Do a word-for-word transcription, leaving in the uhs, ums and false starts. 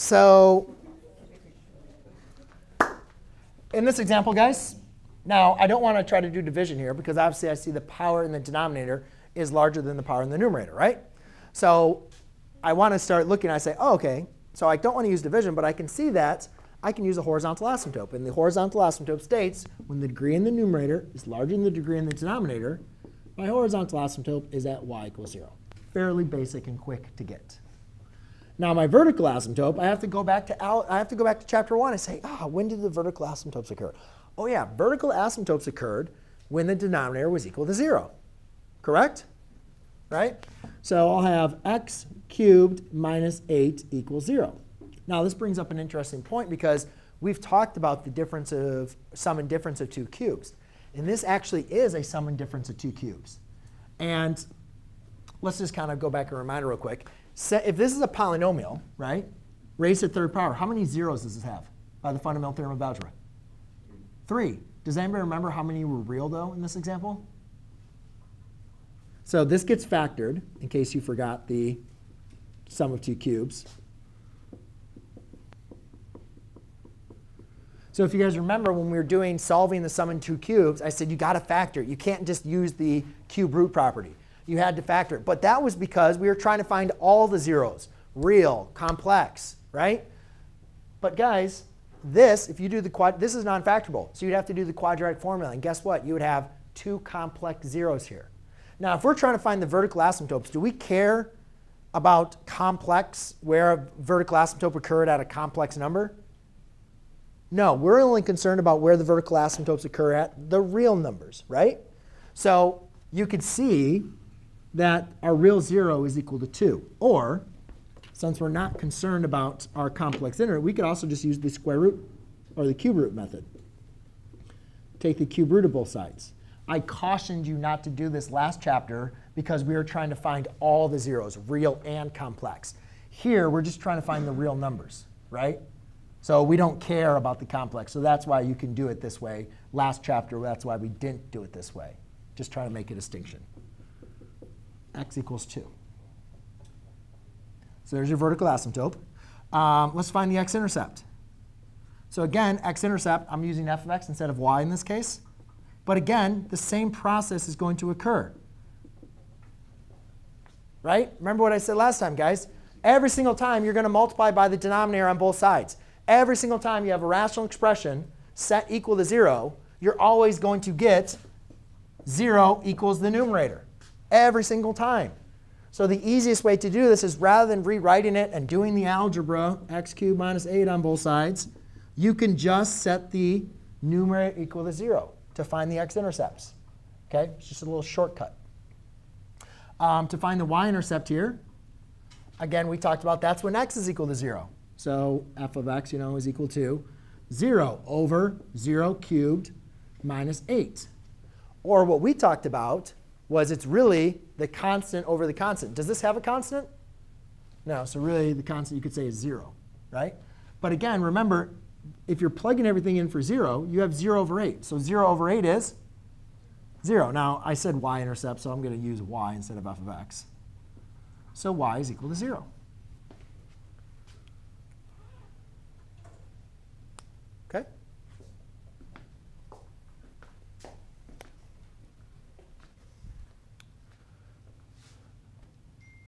So in this example, guys, now I don't want to try to do division here, because obviously I see the power in the denominator is larger than the power in the numerator, right? So I want to start looking. I say, oh, OK, so I don't want to use division, but I can see that I can use a horizontal asymptote. And the horizontal asymptote states when the degree in the numerator is larger than the degree in the denominator, my horizontal asymptote is at y equals zero. Fairly basic and quick to get. Now my vertical asymptote, I have to go back to out, I have to go back to chapter one and say, ah, when did the vertical asymptotes occur? Oh yeah, vertical asymptotes occurred when the denominator was equal to zero. Correct? Right? So I'll have x cubed minus eight equals zero. Now this brings up an interesting point, because we've talked about the difference of sum and difference of two cubes. And this actually is a sum and difference of two cubes. And let's just kind of go back and remind real quick. So if this is a polynomial, right, raised to the third power, how many zeros does this have by the fundamental theorem of algebra? Three. Does anybody remember how many were real, though, in this example? So this gets factored, in case you forgot the sum of two cubes. So if you guys remember, when we were doing solving the sum in two cubes, I said you got to factor it. You can't just use the cube root property. You had to factor it. But that was because we were trying to find all the zeros, real, complex, right? But guys, this, if you do the quad, this is non-factorable. So you'd have to do the quadratic formula. And guess what? You would have two complex zeros here. Now, if we're trying to find the vertical asymptotes, do we care about complex, where a vertical asymptote occurred at a complex number? No, we're only concerned about where the vertical asymptotes occur at the real numbers, right? So you could see that our real zero is equal to two. Or, since we're not concerned about our complex integer, we could also just use the square root or the cube root method. Take the cube root of both sides. I cautioned you not to do this last chapter, because we were trying to find all the zeros, real and complex. Here, we're just trying to find the real numbers, right? So we don't care about the complex. So that's why you can do it this way. Last chapter, that's why we didn't do it this way. Just trying to make a distinction. X equals two. So there's your vertical asymptote. Um, let's find the x-intercept. So again, x-intercept, I'm using f of x instead of y in this case. But again, the same process is going to occur. Right? Remember what I said last time, guys? Every single time, you're going to multiply by the denominator on both sides. Every single time you have a rational expression set equal to zero, you're always going to get zero equals the numerator. Every single time. So the easiest way to do this is, rather than rewriting it and doing the algebra, x cubed minus eight on both sides, you can just set the numerator equal to zero to find the x-intercepts. Okay, it's just a little shortcut. Um, to find the y-intercept here, again, we talked about that's when x is equal to zero. So f of x, you know, is equal to zero over zero cubed minus eight. Or what we talked about was it's really the constant over the constant. Does this have a constant? No. So really, the constant you could say is zero, right? But again, remember, if you're plugging everything in for zero, you have zero over eight. So zero over eight is zero. Now, I said y-intercept, so I'm going to use y instead of f of x. So y is equal to zero.